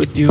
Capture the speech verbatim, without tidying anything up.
With you